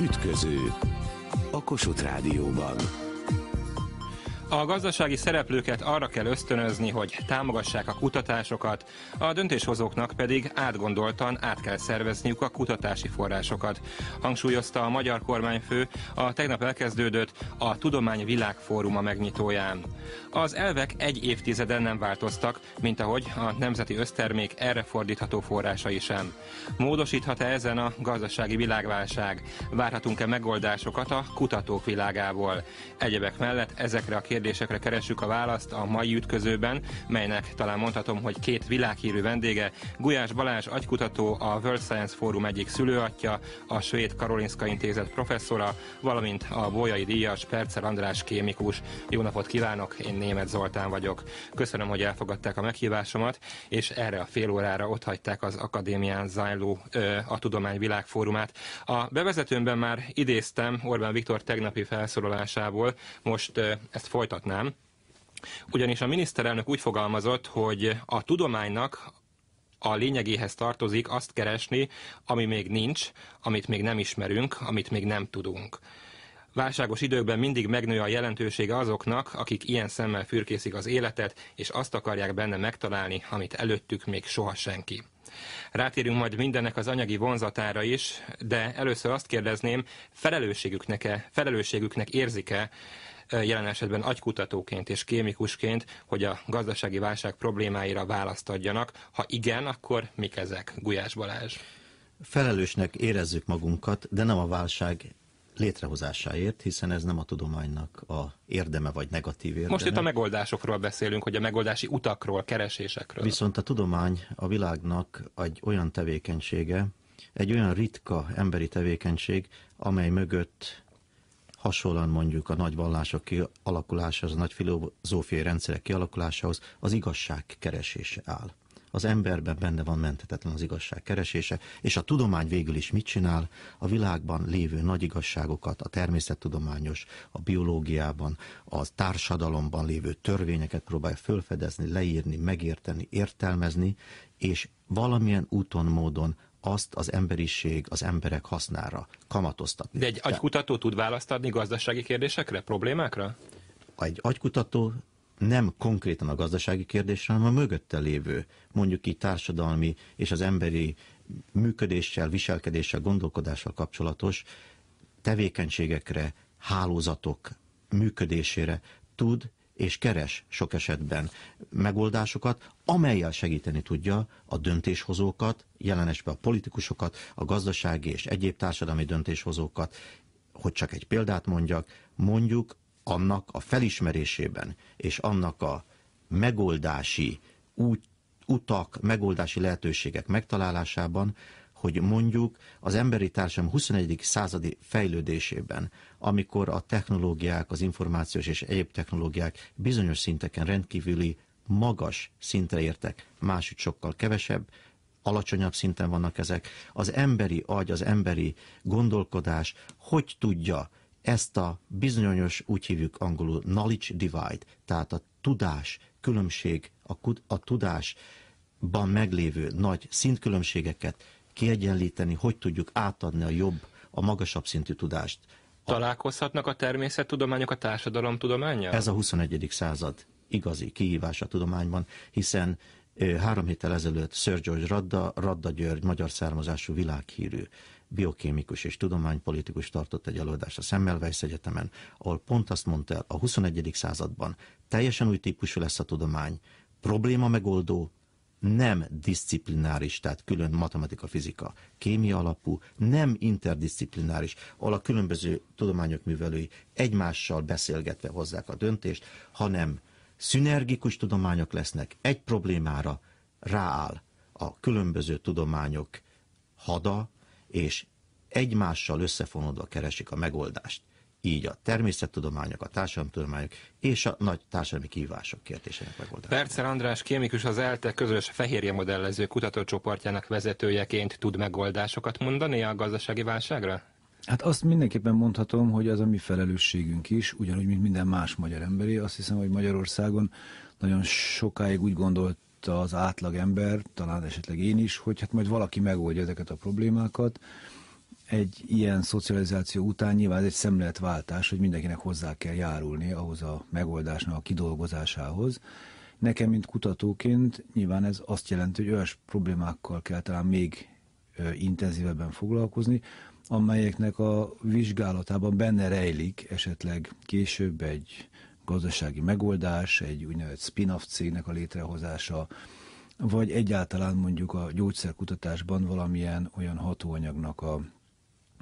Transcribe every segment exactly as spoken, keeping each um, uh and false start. Ütköző a Kossuth Rádióban. A gazdasági szereplőket arra kell ösztönözni, hogy támogassák a kutatásokat, a döntéshozóknak pedig átgondoltan át kell szervezniük a kutatási forrásokat. Hangsúlyozta a magyar kormányfő a tegnap elkezdődött a Tudomány Világfóruma megnyitóján. Az elvek egy évtizeden nem változtak, mint ahogy a nemzeti össztermék erre fordítható forrásai sem. Módosíthat-e ezen a gazdasági világválság? Várhatunk-e megoldásokat a kutatók világából? Egyebek mellett ezekre a kérdésekre kérdésekre keressük a választ a mai ütközőben, melynek talán mondhatom, hogy két világhírű vendége, Gulyás Balázs agykutató, a World Science Forum egyik szülőatja, a svéd Karolinska Intézet professzora, valamint a Bolyai díjas Perczel András kémikus. Jó napot kívánok, én Németh Zoltán vagyok. Köszönöm, hogy elfogadták a meghívásomat, és erre a fél órára ott hagyták az akadémián zajló a Tudomány Világfórumát. A bevezetőmben már idéztem Orbán Viktor tegnapi felszólalásából, most ezt folytatnám, ugyanis a miniszterelnök úgy fogalmazott, hogy a tudománynak a lényegéhez tartozik azt keresni, ami még nincs, amit még nem ismerünk, amit még nem tudunk. Válságos időkben mindig megnő a jelentősége azoknak, akik ilyen szemmel fürkészik az életet, és azt akarják benne megtalálni, amit előttük még soha senki. Rátérünk majd mindennek az anyagi vonzatára is, de először azt kérdezném, felelősségüknek-e, felelősségüknek érzik-e jelen esetben agykutatóként és kémikusként, hogy a gazdasági válság problémáira választ adjanak. Ha igen, akkor mik ezek, Gulyás Balázs? Felelősnek érezzük magunkat, de nem a válság létrehozásáért, hiszen ez nem a tudománynak a érdeme vagy negatív érdeme. Most itt a megoldásokról beszélünk, hogy a megoldási utakról, keresésekről. Viszont a tudomány a világnak egy olyan tevékenysége, egy olyan ritka emberi tevékenység, amely mögött hasonlóan mondjuk a nagy vallások kialakulásához, a nagy filozófiai rendszerek kialakulásához az igazság keresése áll. Az emberben benne van menthetetlen az igazság keresése, és a tudomány végül is mit csinál? A világban lévő nagy igazságokat, a természettudományos, a biológiában, a társadalomban lévő törvényeket próbálja felfedezni, leírni, megérteni, értelmezni, és valamilyen úton, módon azt az emberiség, az emberek hasznára kamatoztatni. De egy agykutató tud választ adni gazdasági kérdésekre, problémákra? Egy agykutató nem konkrétan a gazdasági kérdésre, hanem a mögötte lévő, mondjuk így társadalmi és az emberi működéssel, viselkedéssel, gondolkodással kapcsolatos tevékenységekre, hálózatok működésére tud és keres sok esetben megoldásokat, amellyel segíteni tudja a döntéshozókat, jelen esetben a politikusokat, a gazdasági és egyéb társadalmi döntéshozókat, hogy csak egy példát mondjak, mondjuk annak a felismerésében és annak a megoldási út, utak, megoldási lehetőségek megtalálásában, hogy mondjuk az emberi társadalom huszonegyedik századi fejlődésében, amikor a technológiák, az információs és egyéb technológiák bizonyos szinteken rendkívüli magas szintre értek, máshogy sokkal kevesebb, alacsonyabb szinten vannak ezek, az emberi agy, az emberi gondolkodás hogy tudja ezt a bizonyos, úgy hívjuk angolul knowledge divide, tehát a tudás különbség, a, a tudásban meglévő nagy szintkülönbségeket kiegyenlíteni, hogy tudjuk átadni a jobb, a magasabb szintű tudást. Találkozhatnak a természettudományok a társadalomtudománnyal? Ez a huszonegyedik század igazi kihívás a tudományban, hiszen három héttel ezelőtt Sir George Radda, Radda György, magyar származású világhírű biokémikus és tudománypolitikus tartott egy előadást a Semmelweis Egyetemen, ahol pont azt mondta el, a huszonegyedik században teljesen új típusú lesz a tudomány, probléma megoldó, nem diszciplináris, tehát külön matematika, fizika, kémia alapú, nem interdiszciplináris, ahol a különböző tudományok művelői egymással beszélgetve hozzák a döntést, hanem szinergikus tudományok lesznek, egy problémára rááll a különböző tudományok hada, és egymással összefonódva keresik a megoldást. Így a természettudományok, a társadalomtudományok és a nagy társadalmi kihívások kérdésének megoldása. Perczel András kémikus, az ELTE közös fehérje modellező kutatócsoportjának vezetőjeként tud megoldásokat mondani a gazdasági válságra? Hát azt mindenképpen mondhatom, hogy az a mi felelősségünk is, ugyanúgy, mint minden más magyar emberi. Azt hiszem, hogy Magyarországon nagyon sokáig úgy gondolt az átlag ember, talán esetleg én is, hogy hát majd valaki megoldja ezeket a problémákat. egy ilyen szocializáció után nyilván ez egy szemléletváltás, hogy mindenkinek hozzá kell járulni ahhoz a megoldásnak a kidolgozásához. Nekem, mint kutatóként nyilván ez azt jelenti, hogy olyas problémákkal kell talán még intenzívebben foglalkozni, amelyeknek a vizsgálatában benne rejlik esetleg később egy gazdasági megoldás, egy úgynevezett spin-off cégnek a létrehozása, vagy egyáltalán mondjuk a gyógyszerkutatásban valamilyen olyan hatóanyagnak a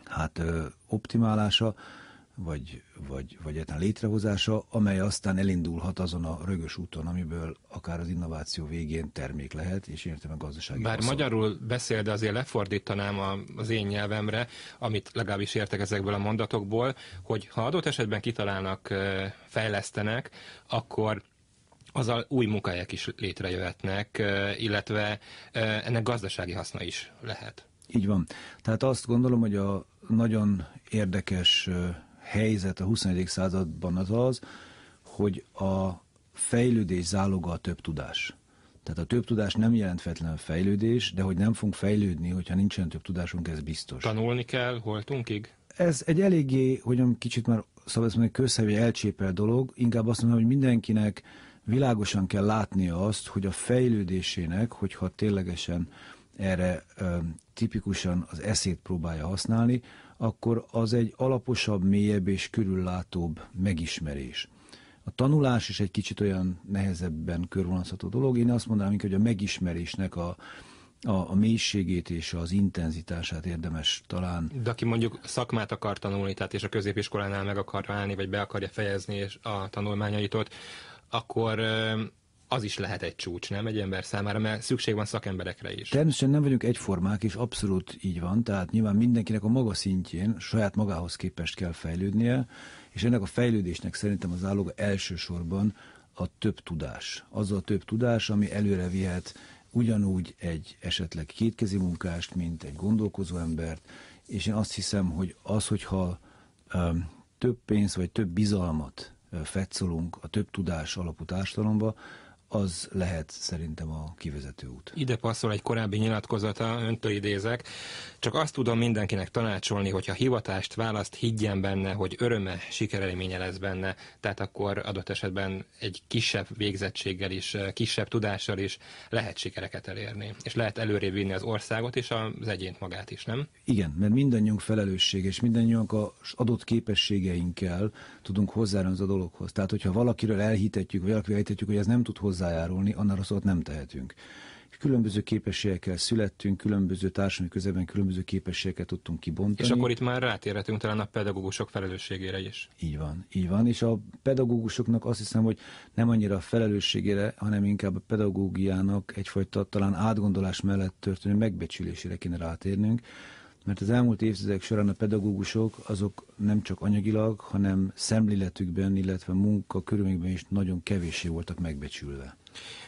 hát, optimálása, vagy, vagy, vagy egyáltalán létrehozása, amely aztán elindulhat azon a rögös úton, amiből akár az innováció végén termék lehet, és értem a gazdasági. Bár haszon. Magyarul beszél, de azért lefordítanám a, az én nyelvemre, amit legalábbis értek ezekből a mondatokból, hogy ha adott esetben kitalálnak, fejlesztenek, akkor azzal új munkahelyek is létrejöhetnek, illetve ennek gazdasági haszna is lehet. Így van. Tehát azt gondolom, hogy a nagyon érdekes helyzet a huszonegyedik században az az, hogy a fejlődés záloga a több tudás. Tehát a több tudás nem jelent feltétlenül fejlődés, de hogy nem fogunk fejlődni, hogyha nincsen több tudásunk, ez biztos. Tanulni kell holtunkig? Ez egy eléggé, hogyan kicsit már szabad mondani, közszerű, elcsépel dolog, inkább azt mondom, hogy mindenkinek világosan kell látnia azt, hogy a fejlődésének, hogyha ténylegesen erre ö, tipikusan az eszét próbálja használni, akkor az egy alaposabb, mélyebb és körüllátóbb megismerés. A tanulás is egy kicsit olyan nehezebben körvonalazható dolog. Én azt mondanám, hogy a megismerésnek a, a, a mélységét és az intenzitását érdemes talán... De aki mondjuk szakmát akar tanulni, tehát és a középiskolánál meg akar válni, vagy be akarja fejezni és a tanulmányait ott, akkor az is lehet egy csúcs, nem egy ember számára, mert szükség van szakemberekre is. Természetesen nem vagyunk egyformák, és abszolút így van, tehát nyilván mindenkinek a maga szintjén, saját magához képest kell fejlődnie, és ennek a fejlődésnek szerintem az záloga elsősorban a több tudás. Az a több tudás, ami előre vihet ugyanúgy egy esetleg kétkezi munkást, mint egy gondolkozó embert, és én azt hiszem, hogy az, hogyha um, több pénz vagy több bizalmat fetszolunk a több tudás alapú társadalomba, az lehet szerintem a kivezető út. Ide passzol egy korábbi nyilatkozata, öntől idézek. Csak azt tudom mindenkinek tanácsolni, hogyha hivatást választ, higgyen benne, hogy öröme, sikerelménye lesz benne. Tehát akkor adott esetben egy kisebb végzettséggel is, kisebb tudással is lehet sikereket elérni. És lehet előrébb vinni az országot és az egyént magát is, nem? Igen, mert mindannyiunk felelősség, és mindannyiunk az adott képességeinkkel tudunk hozzájárulni az a dologhoz. Tehát, hogyha valakiről elhitetjük, vagy valakiről elhitetjük, hogy ez nem tud hozzá hozzájárulni, annál rosszat nem tehetünk. Különböző képességekkel születtünk, különböző társadalmi közegben különböző képességeket tudtunk kibontani. És akkor itt már rátérhetünk talán a pedagógusok felelősségére is. Így van, így van. És a pedagógusoknak azt hiszem, hogy nem annyira a felelősségére, hanem inkább a pedagógiának egyfajta talán átgondolás mellett történő megbecsülésére kéne rátérnünk, mert az elmúlt évtizedek során a pedagógusok azok nem csak anyagilag, hanem szemléletükben, illetve munkakörülményekben is nagyon kevéssé voltak megbecsülve.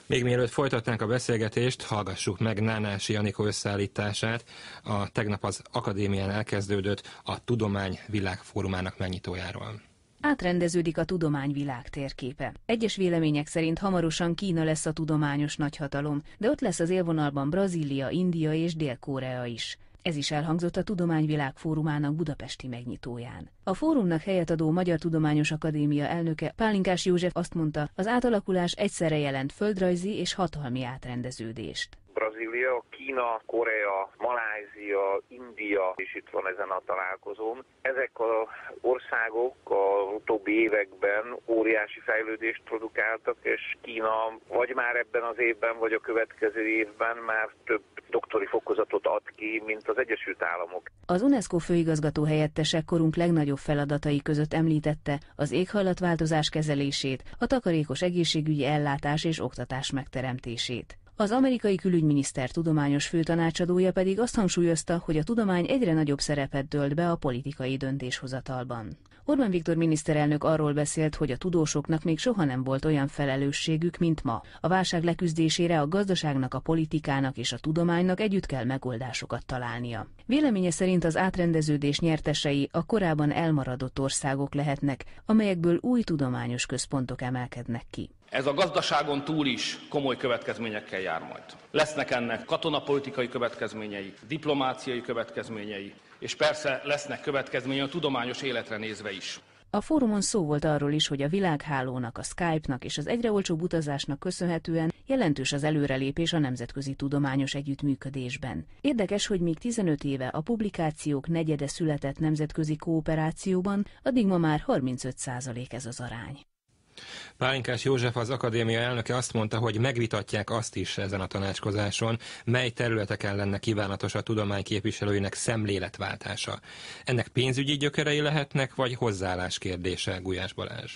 Még mielőtt folytatnánk a beszélgetést, hallgassuk meg Nánási Anikó összeállítását, a tegnap az akadémián elkezdődött a Tudomány Világfórumának megnyitójáról. Átrendeződik a tudomány világ térképe. Egyes vélemények szerint hamarosan Kína lesz a tudományos nagyhatalom, de ott lesz az élvonalban Brazília, India és Dél-Korea is. Ez is elhangzott a Tudomány Világfórumának budapesti megnyitóján. A fórumnak helyet adó Magyar Tudományos Akadémia elnöke, Pálinkás József azt mondta, az átalakulás egyszerre jelent földrajzi és hatalmi átrendeződést. Brazília, Kína, Korea, Malázia, India is itt van ezen a találkozón. Ezek az országok az utóbbi években óriási fejlődést produkáltak, és Kína vagy már ebben az évben, vagy a következő évben már több doktori fokozatot ad ki, mint az Egyesült Államok. Az UNESCO főigazgató helyettese korunk legnagyobb feladatai között említette az éghajlatváltozás kezelését, a takarékos egészségügyi ellátás és oktatás megteremtését. Az amerikai külügyminiszter tudományos főtanácsadója pedig azt hangsúlyozta, hogy a tudomány egyre nagyobb szerepet tölt be a politikai döntéshozatalban. Orbán Viktor miniszterelnök arról beszélt, hogy a tudósoknak még soha nem volt olyan felelősségük, mint ma. A válság leküzdésére a gazdaságnak, a politikának és a tudománynak együtt kell megoldásokat találnia. Véleménye szerint az átrendeződés nyertesei a korábban elmaradott országok lehetnek, amelyekből új tudományos központok emelkednek ki. Ez a gazdaságon túl is komoly következményekkel jár majd. Lesznek ennek katonapolitikai következményei, diplomáciai következményei, és persze lesznek következménye a tudományos életre nézve is. A fórumon szó volt arról is, hogy a világhálónak, a Skype-nak és az egyre olcsóbb utazásnak köszönhetően jelentős az előrelépés a nemzetközi tudományos együttműködésben. Érdekes, hogy még tizenöt éve a publikációk negyede született nemzetközi kooperációban, addig ma már harmincöt százalék ez az arány. Pálinkás József, az akadémia elnöke azt mondta, hogy megvitatják azt is ezen a tanácskozáson, mely területeken lenne kívánatos a tudomány képviselőinek szemléletváltása. Ennek pénzügyi gyökerei lehetnek, vagy hozzáállás kérdése, Gulyás Balázs?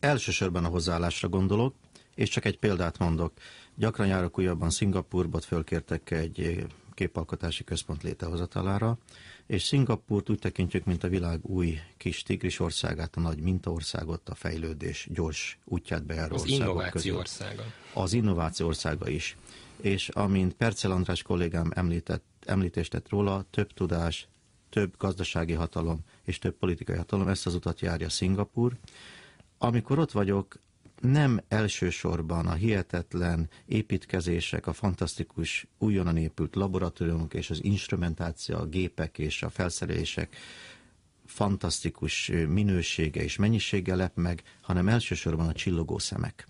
Elsősorban a hozzáállásra gondolok, és csak egy példát mondok. Gyakran járok újabban Szingapúrba, fölkértek egy képalkotási központ létrehozatalára, és Szingapúrt úgy tekintjük, mint a világ új kis tigris országát, a nagy mintaországot, a fejlődés gyors útját bejáró országok között. Az innováció országa. Az innováció országa is. És amint Perczel András kollégám említett, említést tett róla, több tudás, több gazdasági hatalom és több politikai hatalom, ezt az utat járja Szingapúr. Amikor ott vagyok, nem elsősorban a hihetetlen építkezések, a fantasztikus, újonnan épült laboratóriumok és az instrumentáció, a gépek és a felszerelések fantasztikus minősége és mennyisége lep meg, hanem elsősorban a csillogó szemek.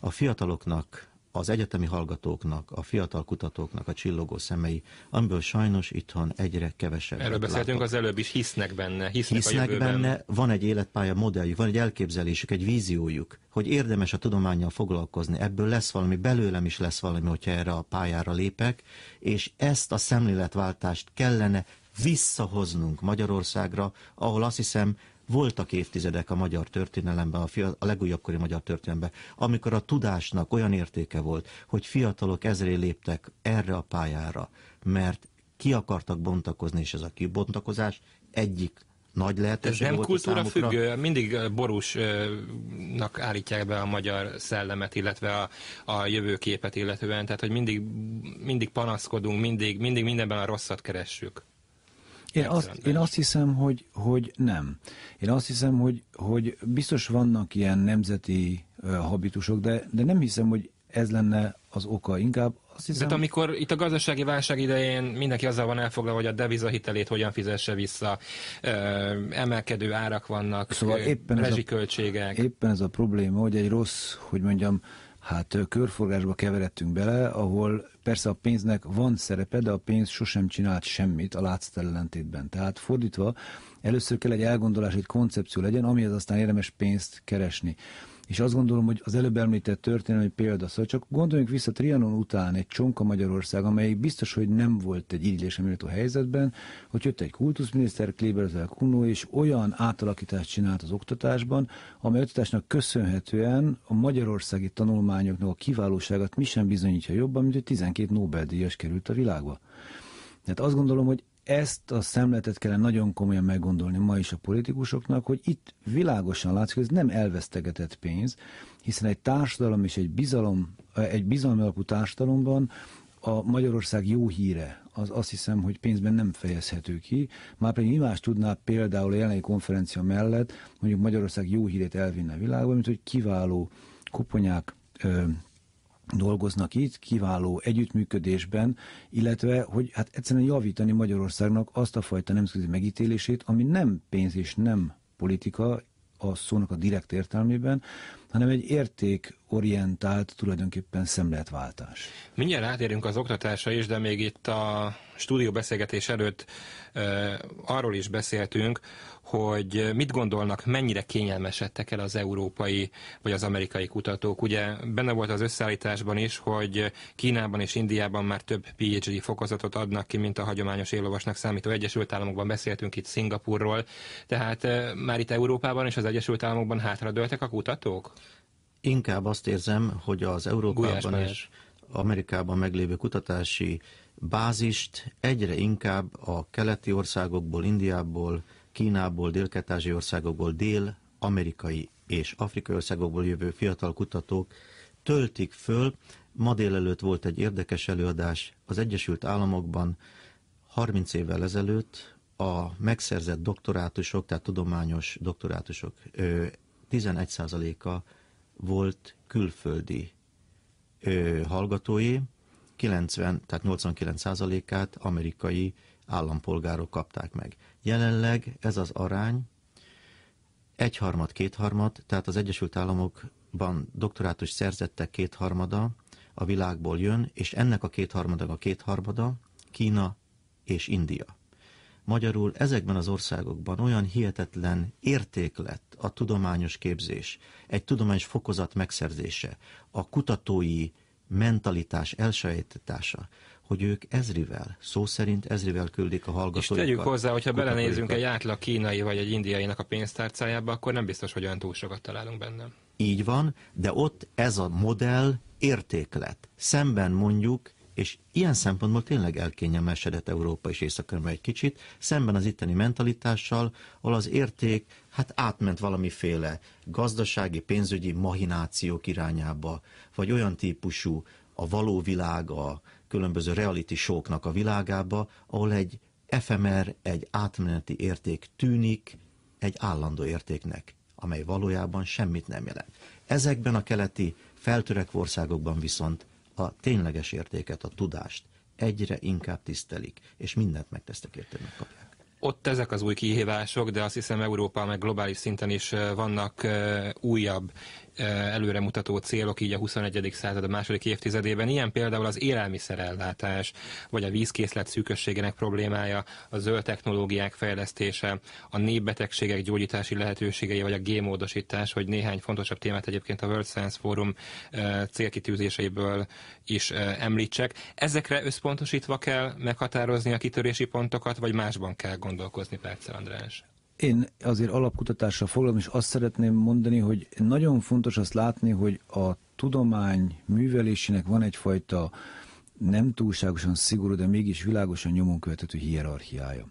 A fiataloknak, az egyetemi hallgatóknak, a fiatal kutatóknak a csillogó szemei, amiből sajnos itthon egyre kevesebb. Erről beszéltünk az előbb is, hisznek benne, hisznek, hisznek a benne, van egy életpálya modelljük, van egy elképzelésük, egy víziójuk, hogy érdemes a tudománnyal foglalkozni, ebből lesz valami, belőlem is lesz valami, hogyha erre a pályára lépek, és ezt a szemléletváltást kellene visszahoznunk Magyarországra, ahol azt hiszem, voltak évtizedek a magyar történelemben, a, fiatal, a legújabbkori magyar történelemben, amikor a tudásnak olyan értéke volt, hogy fiatalok ezré léptek erre a pályára, mert ki akartak bontakozni, és ez a kibontakozás egyik nagy lehetőség volt számukra. Ez nem kultúra függő, mindig borúsnak állítják be a magyar szellemet, illetve a, a jövőképet illetően, tehát hogy mindig, mindig panaszkodunk, mindig, mindig mindenben a rosszat keressük. Én azt, én azt hiszem, hogy, hogy nem. Én azt hiszem, hogy, hogy biztos vannak ilyen nemzeti uh, habitusok, de, de nem hiszem, hogy ez lenne az oka. Inkább azt hiszem... De amikor itt a gazdasági válság idején mindenki azzal van elfoglalva, hogy a devizahitelét hogyan fizesse vissza, uh, emelkedő árak vannak, szóval éppen rezsiköltségek. Ez a, éppen ez a probléma, hogy egy rossz, hogy mondjam, hát körforgásba keveredtünk bele, ahol persze a pénznek van szerepe, de a pénz sosem csinált semmit a látszat ellentétben. Tehát fordítva, először kell egy elgondolás, egy koncepció legyen, amihez aztán érdemes pénzt keresni. És azt gondolom, hogy az előbb említett történelmi példa, szóval csak gondoljunk vissza Trianon után egy csonka Magyarország, amely biztos, hogy nem volt egy ígylése méltó helyzetben, hogy jött egy kultuszminiszter, Klebelsberg Kunó, és olyan átalakítást csinált az oktatásban, amely oktatásnak köszönhetően a magyarországi tanulmányoknak a kiválóságát mi sem bizonyítja jobban, mint hogy tizenkét Nobel-díjas került a világba. Tehát azt gondolom, hogy ezt a szemletet kellene nagyon komolyan meggondolni ma is a politikusoknak, hogy itt világosan látszik, hogy ez nem elvesztegetett pénz, hiszen egy társadalom és egy bizalom, egy bizalmi alapú társadalomban a Magyarország jó híre, az azt hiszem, hogy pénzben nem fejezhető ki. Már pedig mi más tudná például a jelenlegi konferencia mellett mondjuk Magyarország jó hírét elvinni a világban, mint hogy kiváló koponyák ö, dolgoznak itt, kiváló együttműködésben, illetve, hogy hát egyszerűen javítani Magyarországnak azt a fajta nemzetközi megítélését, ami nem pénz és nem politika a szónak a direkt értelmében, hanem egy értékorientált tulajdonképpen szemléletváltás. Mindjárt átérünk az oktatásra is, de még itt a stúdióbeszélgetés előtt e, arról is beszéltünk, hogy mit gondolnak, mennyire kényelmesedtek el az európai vagy az amerikai kutatók. Ugye benne volt az összeállításban is, hogy Kínában és Indiában már több PhD fokozatot adnak ki, mint a hagyományos éllovasnak számító Egyesült Államokban, beszéltünk itt Szingapúrról, tehát e, már itt Európában és az Egyesült Államokban hátradőltek a kutatók? Inkább azt érzem, hogy az Európában és Amerikában meglévő kutatási bázist egyre inkább a keleti országokból, Indiából, Kínából, dél-kelet-ázsiai országokból, dél-amerikai és afrikai országokból jövő fiatal kutatók töltik föl. Ma délelőtt volt egy érdekes előadás az Egyesült Államokban harminc évvel ezelőtt a megszerzett doktorátusok, tehát tudományos doktorátusok tizenegy százaléka volt külföldi hallgatói, kilencven, tehát nyolcvankilenc százalékát amerikai állampolgárok kapták meg. Jelenleg ez az arány egyharmad, kétharmad, tehát az Egyesült Államokban doktorátus szerzettek kétharmada a világból jön, és ennek a kétharmadag a kétharmada Kína és India. Magyarul ezekben az országokban olyan hihetetlen érték lett a tudományos képzés, egy tudományos fokozat megszerzése, a kutatói mentalitás elsajátítása, hogy ők ezrivel, szó szerint ezrivel küldik a hallgatóikat. És tegyük hozzá, hogyha belenézünk egy átlag kínai vagy egy indiainak a pénztárcájába, akkor nem biztos, hogy olyan túl sokat találunk benne. Így van, de ott ez a modell érték lett. Szemben mondjuk, és ilyen szempontból tényleg elkényelmesedett Európa és Észak-Amerika egy kicsit, szemben az itteni mentalitással, ahol az érték hát átment valamiféle gazdasági, pénzügyi mahinációk irányába, vagy olyan típusú a való világ, a különböző reality show-knak a világába, ahol egy efemer, egy átmeneti érték tűnik egy állandó értéknek, amely valójában semmit nem jelent. Ezekben a keleti feltörekvő országokban viszont a tényleges értéket, a tudást egyre inkább tisztelik, és mindent megtesztek érte, megkapják. Ott ezek az új kihívások, de azt hiszem Európa meg globális szinten is vannak újabb előremutató célok, így a huszonegyedik század a második évtizedében. Ilyen például az élelmiszerellátás, vagy a vízkészlet szűkösségének problémája, a zöld technológiák fejlesztése, a népbetegségek gyógyítási lehetőségei, vagy a génmódosítás, hogy néhány fontosabb témát egyébként a World Science Forum célkitűzéseiből is említsek. Ezekre összpontosítva kell meghatározni a kitörési pontokat, vagy másban kell gondolkozni, Perczel András? Én azért alapkutatással foglalkozom, és azt szeretném mondani, hogy nagyon fontos azt látni, hogy a tudomány művelésének van egyfajta nem túlságosan szigorú, de mégis világosan nyomon követhető hierarchiája.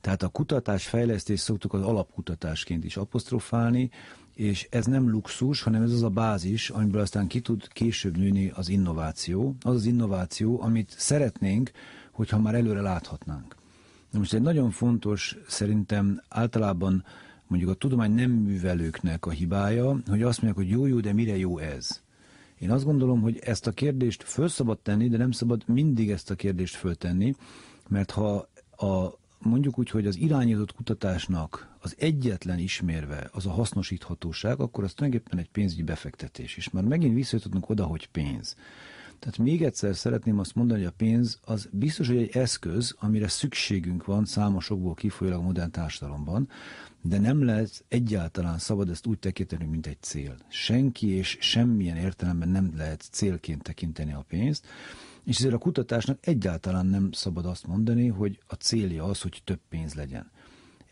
Tehát a kutatásfejlesztést szoktuk az alapkutatásként is apostrofálni, és ez nem luxus, hanem ez az a bázis, amiből aztán ki tud később nőni az innováció, az az innováció, amit szeretnénk, hogyha már előre láthatnánk. Na most egy nagyon fontos, szerintem általában mondjuk a tudomány nem művelőknek a hibája, hogy azt mondják, hogy jó-jó, de mire jó ez? Én azt gondolom, hogy ezt a kérdést föl szabad tenni, de nem szabad mindig ezt a kérdést föltenni, mert ha a, mondjuk úgy, hogy az irányított kutatásnak az egyetlen ismérve az a hasznosíthatóság, akkor az tulajdonképpen egy pénzügyi befektetés, és már megint visszajutottunk oda, hogy pénz. Tehát még egyszer szeretném azt mondani, hogy a pénz az biztos, hogy egy eszköz, amire szükségünk van számosokból kifolyólag a modern társadalomban, de nem lehet egyáltalán szabad ezt úgy tekinteni, mint egy cél. Senki és semmilyen értelemben nem lehet célként tekinteni a pénzt, és ezért a kutatásnak egyáltalán nem szabad azt mondani, hogy a célja az, hogy több pénz legyen.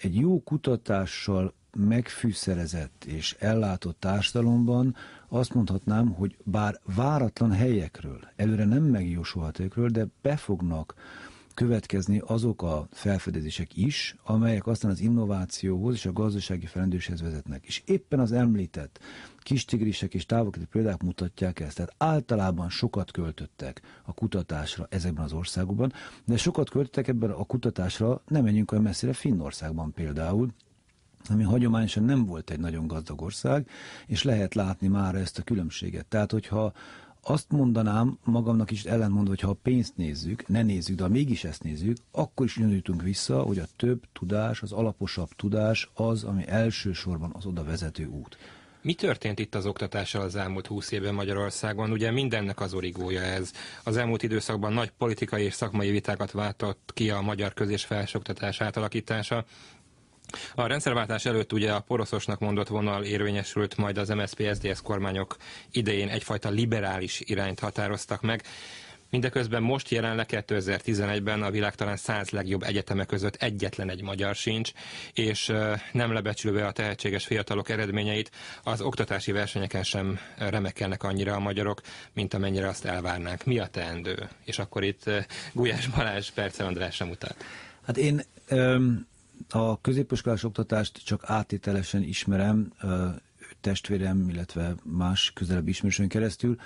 Egy jó kutatással megfűszerezett és ellátott társadalomban azt mondhatnám, hogy bár váratlan helyekről, előre nem megjósolható helyekről, de be fognak következni azok a felfedezések is, amelyek aztán az innovációhoz és a gazdasági felendőshez vezetnek. És éppen az említett kis tigrisek és távoli példák mutatják ezt. Tehát általában sokat költöttek a kutatásra ezekben az országokban, de sokat költöttek ebben a kutatásra, nem menjünk olyan messzire, Finnországban például, ami hagyományosan nem volt egy nagyon gazdag ország, és lehet látni már ezt a különbséget. Tehát, hogyha azt mondanám, magamnak is ellentmondva, hogy ha a pénzt nézzük, ne nézzük, de ha mégis ezt nézzük, akkor is ugyanúgy jutunk vissza, hogy a több tudás, az alaposabb tudás az, ami elsősorban az oda vezető út. Mi történt itt az oktatással az elmúlt húsz évben Magyarországon? Ugye mindennek az origója ez. Az elmúlt időszakban nagy politikai és szakmai vitákat váltott ki a magyar köz- és felsőoktatás átalakítása. A rendszerváltás előtt ugye a poroszosnak mondott vonal érvényesült, majd az em es zé pé-es zé dé es kormányok idején egyfajta liberális irányt határoztak meg. Mindeközben most jelenleg kétezer-tizenegyben a világ talán száz legjobb egyeteme között egyetlen egy magyar sincs, és nem lebecsülve a tehetséges fiatalok eredményeit, az oktatási versenyeken sem remekelnek annyira a magyarok, mint amennyire azt elvárnánk. Mi a teendő? És akkor itt Gulyás Balázs, Perczel András sem utalt. Hát én... Um... A középiskolás oktatást csak áttételesen ismerem, testvérem, illetve más közelebb ismerősön keresztül.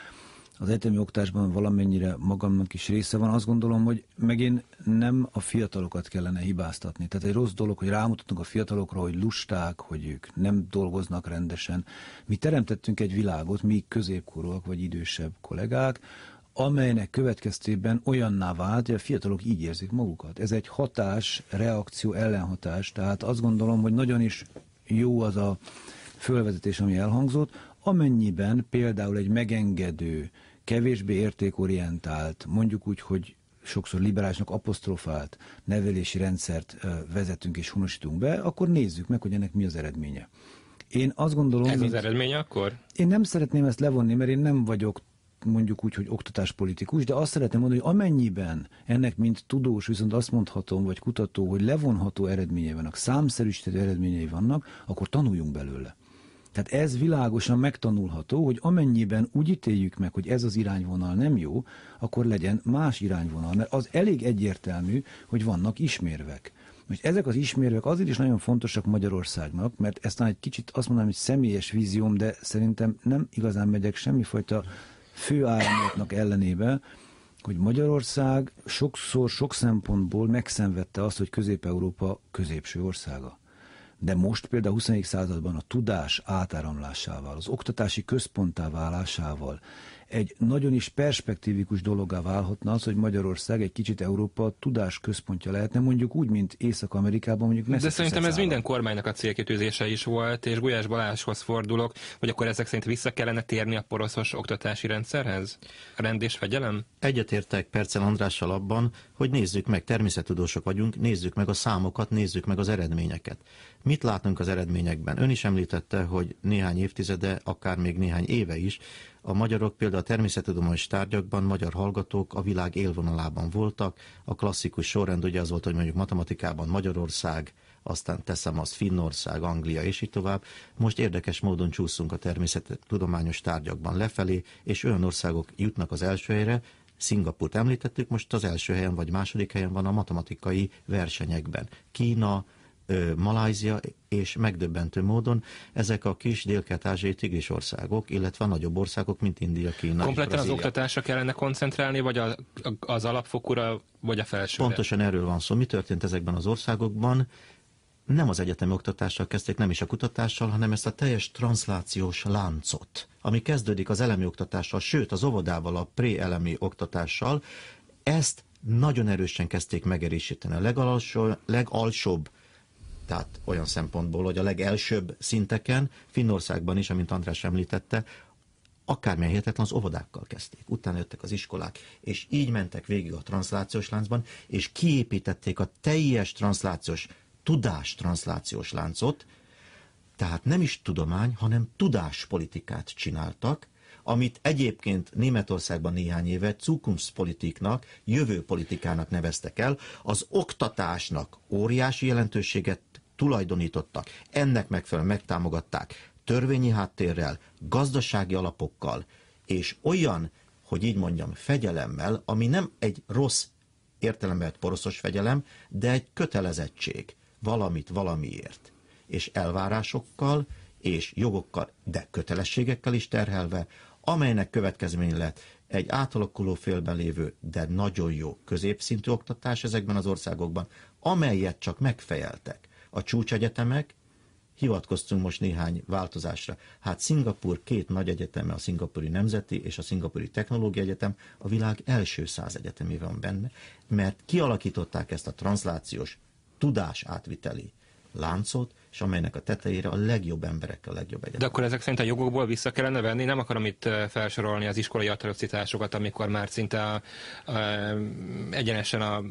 Az egyetemi oktatásban valamennyire magamnak is része van. Azt gondolom, hogy meg én nem a fiatalokat kellene hibáztatni. Tehát egy rossz dolog, hogy rámutatunk a fiatalokra, hogy lusták, hogy ők nem dolgoznak rendesen. Mi teremtettünk egy világot, mi középkorúak vagy idősebb kollégák, amelynek következtében olyanná vált, hogy a fiatalok így érzik magukat. Ez egy hatás, reakció, ellenhatás, tehát azt gondolom, hogy nagyon is jó az a fölvezetés, ami elhangzott, amennyiben például egy megengedő, kevésbé értékorientált, mondjuk úgy, hogy sokszor liberálisnak apostrofált nevelési rendszert vezetünk és honosítunk be, akkor nézzük meg, hogy ennek mi az eredménye. Én azt gondolom, ez az eredménye akkor? Én nem szeretném ezt levonni, mert én nem vagyok mondjuk úgy, hogy oktatáspolitikus, de azt szeretném mondani, hogy amennyiben ennek, mint tudós, viszont azt mondhatom, vagy kutató, hogy levonható eredményei vannak, számszerűsíthető eredményei vannak, akkor tanuljunk belőle. Tehát ez világosan megtanulható, hogy amennyiben úgy ítéljük meg, hogy ez az irányvonal nem jó, akkor legyen más irányvonal, mert az elég egyértelmű, hogy vannak ismérvek. Most ezek az ismérvek azért is nagyon fontosak Magyarországnak, mert ezt egy kicsit azt mondanám, hogy személyes vízióm, de szerintem nem igazán megyek semmifajta főáramlatnak ellenébe, hogy Magyarország sokszor, sok szempontból megszenvedte azt, hogy Közép-Európa középső országa. De most például a huszonegyedik században a tudás átáramlásával, az oktatási központtá válásával egy nagyon is perspektívikus dologgá válhatna az, hogy Magyarország egy kicsit Európa tudás központja lehetne, mondjuk úgy, mint Észak-Amerikában, mondjuk Messze. De szerintem ez minden kormánynak a célkitűzése is volt, és Gulyás Balázshoz fordulok, hogy akkor ezek szerint vissza kellene térni a poroszos oktatási rendszerhez? A rend és fegyelem? Egyetértek Perczel Andrással abban, hogy nézzük meg, természettudósok vagyunk, nézzük meg a számokat, nézzük meg az eredményeket. Mit látunk az eredményekben? Ön is említette, hogy néhány évtizede, akár még néhány éve is, a magyarok például a természettudományos tárgyakban, magyar hallgatók a világ élvonalában voltak. A klasszikus sorrend ugye az volt, hogy mondjuk matematikában Magyarország, aztán teszem azt Finnország, Anglia és így tovább. Most érdekes módon csúszunk a természettudományos tárgyakban lefelé, és olyan országok jutnak az első helyre, Szingapúrt említettük, most az első helyen vagy második helyen van a matematikai versenyekben. Kína, Malajzia és megdöbbentő módon ezek a kis délkelet-ázsiai tigris országok, illetve nagyobb országok, mint India, Kína. Kompletten az oktatásra kellene koncentrálni, vagy a, az alapfokúra, vagy a felsőre? Pontosan erről van szó. Mi történt ezekben az országokban? Nem az egyetemi oktatással kezdték, nem is a kutatással, hanem ezt a teljes transzlációs láncot, ami kezdődik az elemi oktatással, sőt az óvodával, a pré-elemi oktatással, ezt nagyon erősen kezdték megerősíteni. A legalsó, legalsóbb, tehát olyan szempontból, hogy a legelsőbb szinteken, Finnországban is, amint András említette, akármilyen hihetetlen az óvodákkal kezdték. Utána jöttek az iskolák, és így mentek végig a transzlációs láncban, és kiépítették a teljes transzlációs, tudás transzlációs láncot, tehát nem is tudomány, hanem tudáspolitikát csináltak, amit egyébként Németországban néhány éve Zukunftspolitiknak, jövőpolitikának neveztek el, az oktatásnak óriási jelentőséget tulajdonítottak, ennek megfelelően megtámogatták törvényi háttérrel, gazdasági alapokkal, és olyan, hogy így mondjam, fegyelemmel, ami nem egy rossz értelemben poroszos fegyelem, de egy kötelezettség, valamit valamiért, és elvárásokkal, és jogokkal, de kötelességekkel is terhelve, amelynek következménye lett egy átalakuló félben lévő, de nagyon jó középszintű oktatás ezekben az országokban, amelyet csak megfejeltek. A csúcsegyetemek, hivatkoztunk most néhány változásra, hát Szingapúr két nagy egyeteme, a Szingapúri Nemzeti és a Szingapúri Technológiai Egyetem, a világ első száz egyetemi van benne, mert kialakították ezt a transzlációs tudás átviteli láncot, és amelynek a tetejére a legjobb emberekkel a legjobb egyetem. De akkor ezek szerint a jogokból vissza kellene venni? Nem akarom itt felsorolni az iskolai atrocitásokat, amikor már szinte a, a, egyenesen a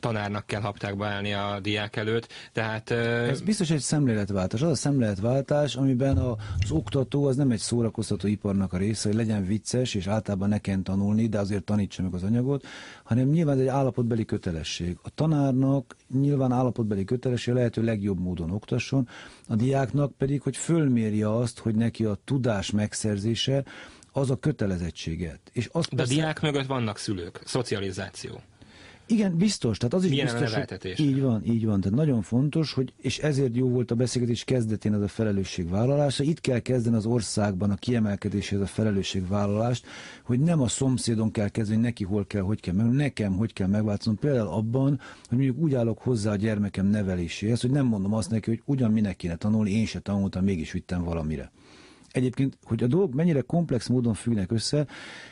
tanárnak kell haptákba állni a diák előtt. Tehát, ez biztos egy szemléletváltás. Az a szemléletváltás, amiben az oktató az nem egy szórakoztató iparnak a része, hogy legyen vicces, és általában ne kell tanulni, de azért tanítsa meg az anyagot, hanem nyilván egy állapotbeli kötelesség. A tanárnak nyilván állapotbeli kötelesség, a lehető legjobb módon oktasson, a diáknak pedig, hogy fölmérje azt, hogy neki a tudás megszerzése az a kötelezettséget. És azt de a diák mögött vannak szülők, szocializáció. Igen, biztos. Tehát az is milyen biztos, hogy így van, így van. Tehát nagyon fontos, hogy, és ezért jó volt a beszélgetés kezdetén az a felelősségvállalása. Itt kell kezdeni az országban a kiemelkedéshez a felelősségvállalást, hogy nem a szomszédon kell kezdeni, hogy neki hol kell, hogy kell, meg nekem hogy kell megváltoznom. Például abban, hogy mondjuk úgy állok hozzá a gyermekem neveléséhez, hogy nem mondom azt neki, hogy ugyan minek kéne tanulni, én se tanultam, mégis vittem valamire. egyébként, hogy a dolgok mennyire komplex módon függnek össze. De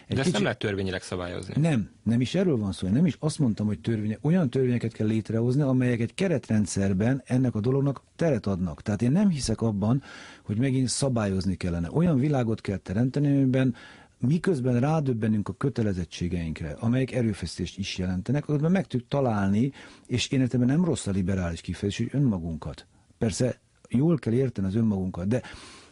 kicsi... ezt nem lehet törvényileg szabályozni. Nem, nem is erről van szó. Nem is azt mondtam, hogy törvények, olyan törvényeket kell létrehozni, amelyek egy keretrendszerben ennek a dolognak teret adnak. Tehát én nem hiszek abban, hogy megint szabályozni kellene. Olyan világot kell teremteni, amiben miközben rádöbbenünk a kötelezettségeinkre, amelyek erőfeszítést is jelentenek, azonban meg tudjuk találni, és én értelemben nem rossz a liberális kifejezés, hogy önmagunkat. Persze jól kell érteni az önmagunkat, de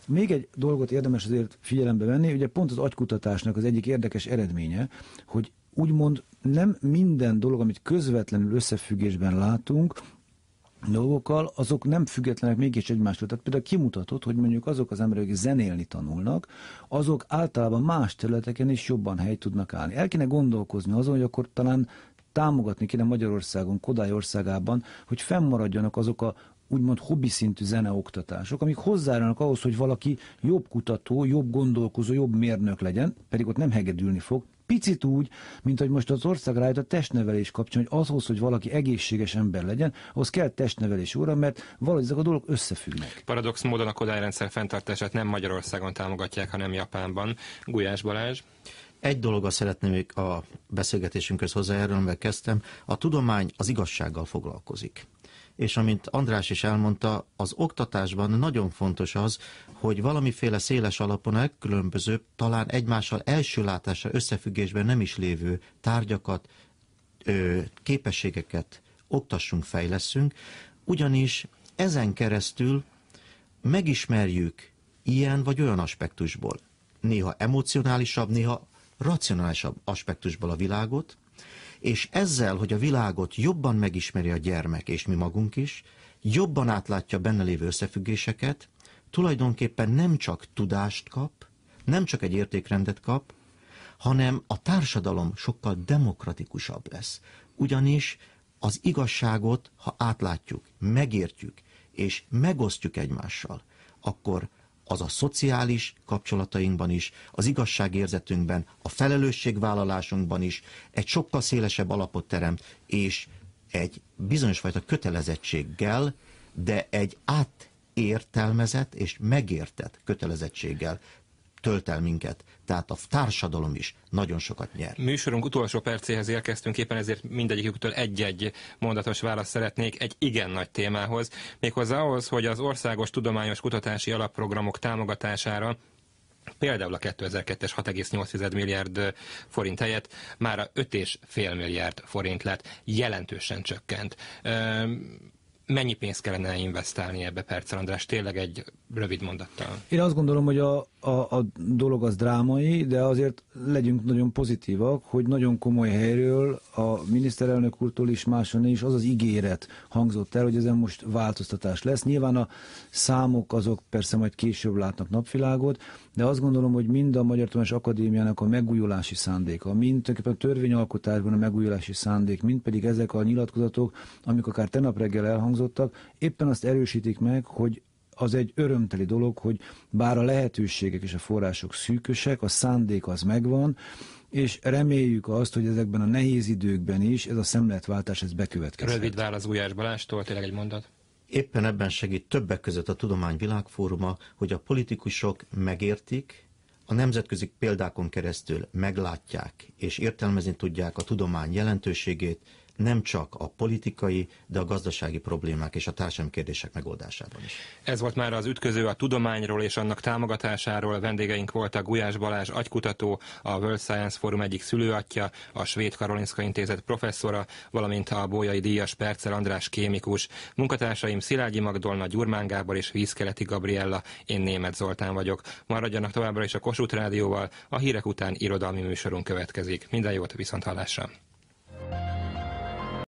még egy dolgot érdemes azért figyelembe venni, ugye pont az agykutatásnak az egyik érdekes eredménye, hogy úgymond nem minden dolog, amit közvetlenül összefüggésben látunk, dolgokkal, azok nem függetlenek mégis egymástól. Tehát például kimutatott, hogy mondjuk azok az emberek, akik zenélni tanulnak, azok általában más területeken is jobban helyt tudnak állni. El kéne gondolkozni azon, hogy akkor talán támogatni kéne Magyarországon, Kodály országában, hogy fennmaradjanak azok a úgymond hobbi szintű zeneoktatások, amik hozzájárulnak ahhoz, hogy valaki jobb kutató, jobb gondolkozó, jobb mérnök legyen, pedig ott nem hegedülni fog. Picit úgy, mint hogy most az ország rájött a testnevelés kapcsán, hogy ahhoz, hogy valaki egészséges ember legyen, ahhoz kell testnevelés óra, mert valahogy ezek a dolgok összefüggnek. Paradox módon a Kodály rendszer fenntartását nem Magyarországon támogatják, hanem Japánban. Gulyás Balázs. Egy dologgal szeretném még a beszélgetésünkhöz hozzájárulni, mert kezdtem. A tudomány az igazsággal foglalkozik. És amint András is elmondta, az oktatásban nagyon fontos az, hogy valamiféle széles alapon elkülönböző, talán egymással első látásra összefüggésben nem is lévő tárgyakat, képességeket oktassunk, fejlesszünk, ugyanis ezen keresztül megismerjük ilyen vagy olyan aspektusból, néha emocionálisabb, néha racionálisabb aspektusból a világot, és ezzel, hogy a világot jobban megismeri a gyermek, és mi magunk is, jobban átlátja benne lévő összefüggéseket, tulajdonképpen nem csak tudást kap, nem csak egy értékrendet kap, hanem a társadalom sokkal demokratikusabb lesz. Ugyanis az igazságot, ha átlátjuk, megértjük, és megosztjuk egymással, akkor az a szociális kapcsolatainkban is, az igazságérzetünkben, a felelősségvállalásunkban is egy sokkal szélesebb alapot teremt, és egy bizonyos fajta kötelezettséggel, de egy átértelmezett és megértett kötelezettséggel tölt el minket. Tehát a társadalom is nagyon sokat nyer. Műsorunk utolsó percéhez érkeztünk, éppen ezért mindegyiküktől egy-egy mondatos választ szeretnék egy igen nagy témához. Méghozzá ahhoz, hogy az országos tudományos kutatási alapprogramok támogatására például a kétezer-kettes hat egész nyolc milliárd forint helyett már a öt egész öt milliárd forint lett, jelentősen csökkent. Mennyi pénzt kellene investálni ebbe, Perczel András? Tényleg egy rövid mondattal. Én azt gondolom, hogy a, a, a dolog az drámai, de azért legyünk nagyon pozitívak, hogy nagyon komoly helyről a miniszterelnök úrtól is, máson is az az ígéret hangzott el, hogy ezen most változtatás lesz. Nyilván a számok azok persze majd később látnak napvilágot, de azt gondolom, hogy mind a Magyar Tudományos Akadémiának a megújulási szándéka, mind tulajdonképpen a törvényalkotásban a megújulási szándék, mind pedig ezek a nyilatkozatok, amik akár tegnap reggel elhangzottak, éppen azt erősítik meg, hogy az egy örömteli dolog, hogy bár a lehetőségek és a források szűkösek, a szándék az megvan, és reméljük azt, hogy ezekben a nehéz időkben is ez a szemléletváltás ez bekövetkezhet. Rövid válasz Gulyás Balástól, tényleg egy mondat. Éppen ebben segít többek között a Tudomány Világfóruma, hogy a politikusok megértik, a nemzetközi példákon keresztül meglátják és értelmezni tudják a tudomány jelentőségét, nem csak a politikai, de a gazdasági problémák és a társadalmi kérdések megoldásában is. Ez volt már az Ütköző, a tudományról és annak támogatásáról. Vendégeink voltak Gulyás Balázs agykutató, a World Science Forum egyik szülőatja, a svéd Karolinska Intézet professzora, valamint a Bolyai díjas Perczel András kémikus. Munkatársaim Szilágyi Magdolna, Gyurmán Gábor és Vízkeleti Gabriella, én Németh Zoltán vagyok. Maradjanak továbbra is a Kossuth Rádióval, a hírek után irodalmi műsorunk következik. Minden jót, viszonthallásra!